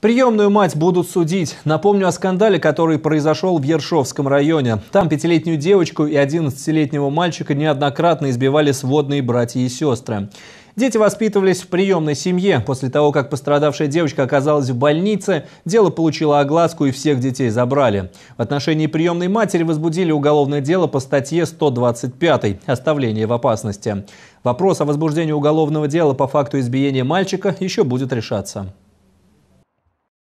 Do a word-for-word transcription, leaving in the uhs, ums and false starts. Приемную мать будут судить. Напомню о скандале, который произошел в Ершовском районе. Там пятилетнюю девочку и одиннадцатилетнего мальчика неоднократно избивали сводные братья и сестры. Дети воспитывались в приемной семье. После того, как пострадавшая девочка оказалась в больнице, дело получило огласку и всех детей забрали. В отношении приемной матери возбудили уголовное дело по статье сто двадцать пять «Оставление в опасности». Вопрос о возбуждении уголовного дела по факту избиения мальчика еще будет решаться.